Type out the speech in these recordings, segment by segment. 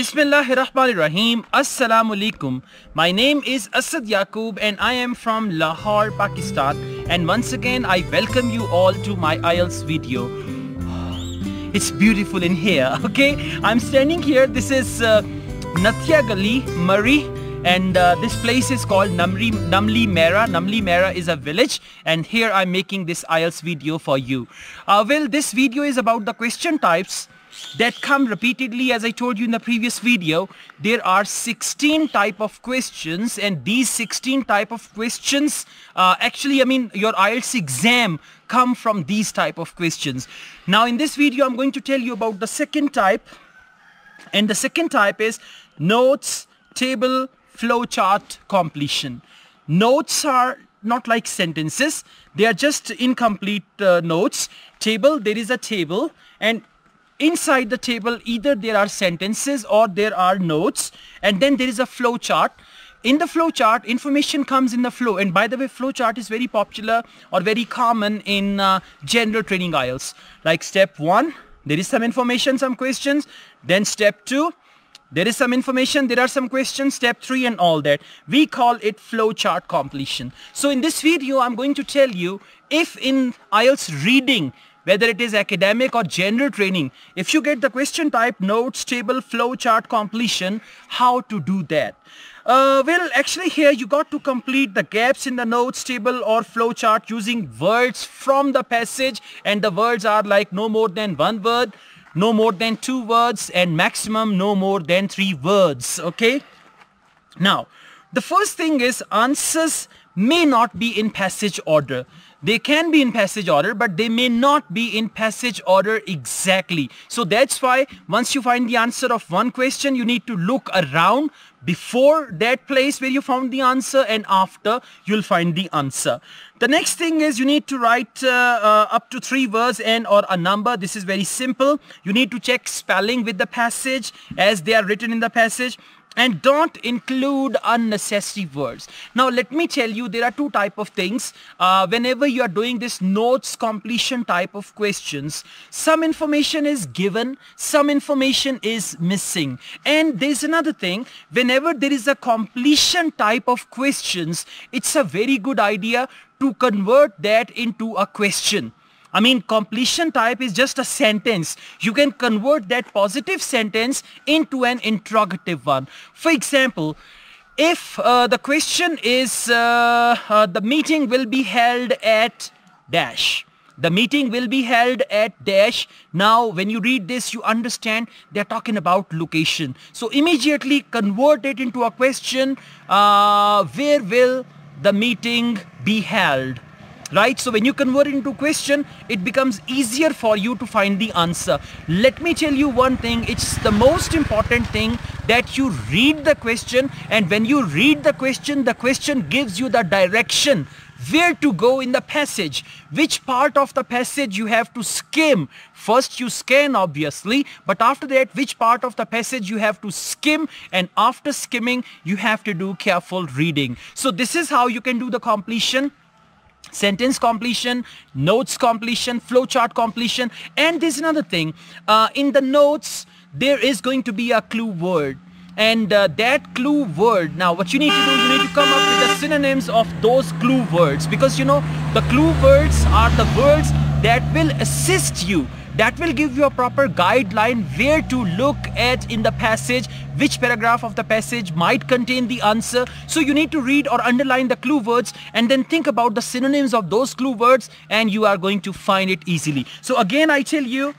Bismillahirrahmanirrahim. Assalamu alaikum. My name is Asad Yaqub and I am from Lahore, Pakistan. And once again, I welcome you all to my IELTS video. It's beautiful in here, okay? I'm standing here. This is Nathia Gali Murray. And this place is called Namri Namli Maira. Namli Maira is a village, and here I'm making this IELTS video for you. Well, this video is about the question types that come repeatedly. As I told you in the previous video, there are 16 type of questions, and these 16 type of questions your IELTS exam come from these type of questions. Now in this video I'm going to tell you about the second type, and the second type is notes, table, flowchart completion. Notes are not like sentences, they are just incomplete notes. Table, there is a table, and inside the table either there are sentences or there are notes, and then there is a flowchart. In the flowchart, information comes in the flow. And by the way, flowchart is very popular or very common in general training IELTS. Like step 1, there is some information, some questions. Then step 2, there is some information, there are some questions, step 3 and all that. We call it flowchart completion. So in this video, I'm going to tell you if in IELTS reading, whether it is academic or general training, if you get the question type notes, table, flowchart completion, how to do that. Well, actually here you got to complete the gaps in the notes, table or flowchart using words from the passage, and the words are like no more than one word, no more than two words, and maximum no more than three words, okay? Now, the first thing is answers may not be in passage order. They can be in passage order, but they may not be in passage order exactly. So that's why once you find the answer of one question, you need to look around before that place where you found the answer, and after you'll find the answer. The next thing is you need to write up to three words and or a number. This is very simple. You need to check spelling with the passage as they are written in the passage. And don't include unnecessary words. Now let me tell you, there are two type of things whenever you are doing this notes completion type of questions. Some information is given, some information is missing. And there's another thing, whenever there is a completion type of questions, it's a very good idea to convert that into a question. I mean, completion type is just a sentence. You can convert that positive sentence into an interrogative one. For example, if the question is the meeting will be held at dash. The meeting will be held at dash. Now, when you read this, you understand they're talking about location. So immediately convert it into a question. Where will the meeting be held? Right, so when you convert it into question, it becomes easier for you to find the answer. Let me tell you one thing, it's the most important thing that you read the question, and when you read the question gives you the direction where to go in the passage, which part of the passage you have to skim. First you scan obviously, but after that which part of the passage you have to skim, and after skimming you have to do careful reading. So this is how you can do the completion. Sentence completion, notes completion, flowchart completion. And there's another thing, in the notes there is going to be a clue word, and that clue word, now what you need to do, you need to come up with the synonyms of those clue words, because you know the clue words are the words that will assist you, that will give you a proper guideline where to look at in the passage, which paragraph of the passage might contain the answer. So you need to read or underline the clue words and then think about the synonyms of those clue words, and you are going to find it easily. So again I tell you,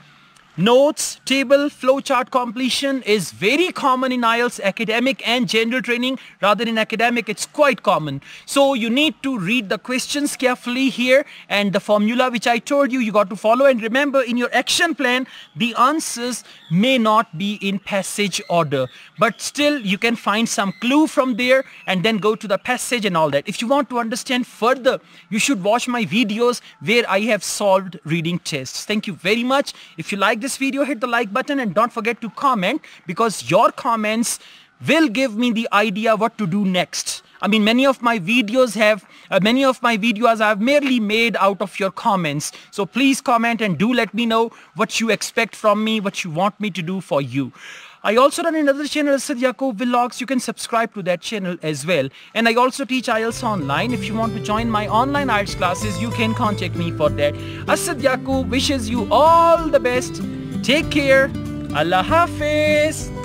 notes, table, flowchart completion is very common in IELTS academic and general training. Rather in academic, it's quite common. So you need to read the questions carefully here, and the formula which I told you, you got to follow. And remember, in your action plan, the answers may not be in passage order, but still you can find some clue from there and then go to the passage and all that. If you want to understand further, you should watch my videos where I have solved reading tests. Thank you very much. If you like this video, hit the like button and don't forget to comment, because your comments will give me the idea what to do next. I mean, many of my videos I've merely made out of your comments. So please comment and do let me know what you expect from me, what you want me to do for you. I also run another channel, Asad Yaqub Vlogs. You can subscribe to that channel as well. And I also teach IELTS online. If you want to join my online IELTS classes, you can contact me for that. Asad Yaqub wishes you all the best. Take care. Allah Hafiz.